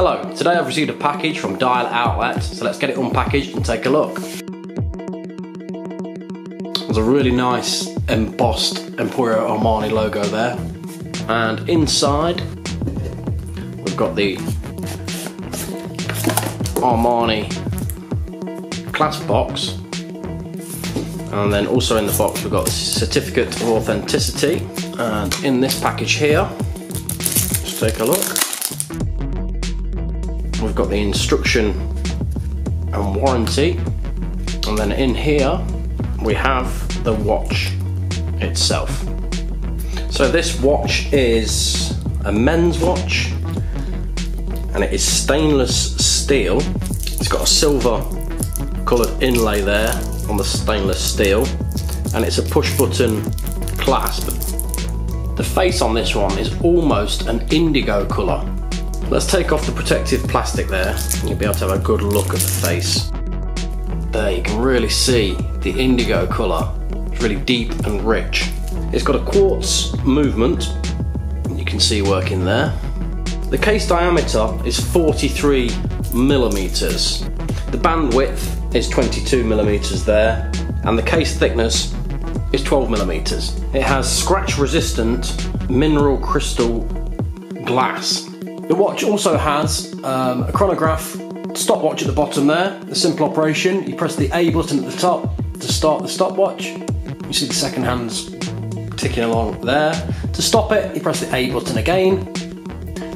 Hello, today I've received a package from Dial Outlet, so let's get it unpackaged and take a look. There's a really nice embossed Emporio Armani logo there. And inside, we've got the Armani clasp box. And then also in the box we've got the certificate of authenticity, and in this package here, let's take a look, we've got the instruction and warranty, and then in here we have the watch itself. So this watch is a men's watch and it is stainless steel. It's got a silver coloured inlay there on the stainless steel, and it's a push button clasp. The face on this one is almost an indigo colour. Let's take off the protective plastic there and you'll be able to have a good look at the face. There you can really see the indigo colour. It's really deep and rich. It's got a quartz movement, you can see working there. The case diameter is 43 millimeters. The band width is 22 millimeters there, and the case thickness is 12 millimeters. It has scratch resistant mineral crystal glass. The watch also has a chronograph stopwatch at the bottom there. The simple operation, you press the A button at the top to start the stopwatch. You see the second hand's ticking along there. To stop it, you press the A button again,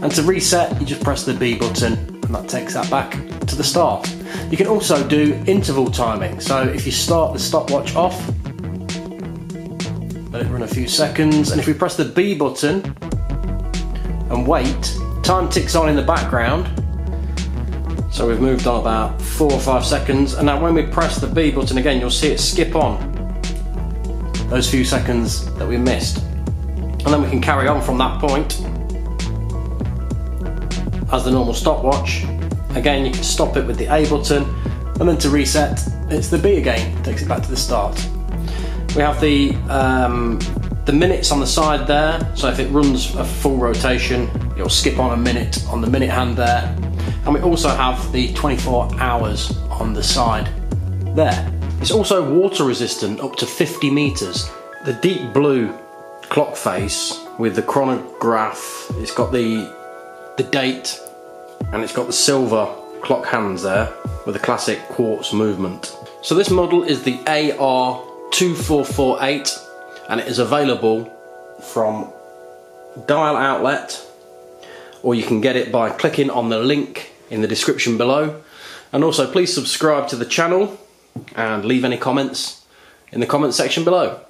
and to reset, you just press the B button and that takes that back to the start. You can also do interval timing, so if you start the stopwatch off, let it run a few seconds, and if we press the B button and wait, time ticks on in the background, so we've moved on about 4 or 5 seconds, and now when we press the B button again, you'll see it skip on those few seconds that we missed, and then we can carry on from that point as the normal stopwatch. Again, you can stop it with the A button, and then to reset, it's the B again, takes it back to the start. We have the minutes on the side there, so if it runs a full rotation, it'll skip on a minute on the minute hand there. And we also have the 24 hours on the side there. It's also water resistant up to 50 meters. The deep blue clock face with the chronograph, it's got the date, and it's got the silver clock hands there with a classic quartz movement. So this model is the AR 2448, and it is available from Dial Outlet, or you can get it by clicking on the link in the description below. And also please subscribe to the channel and leave any comments in the comment section below.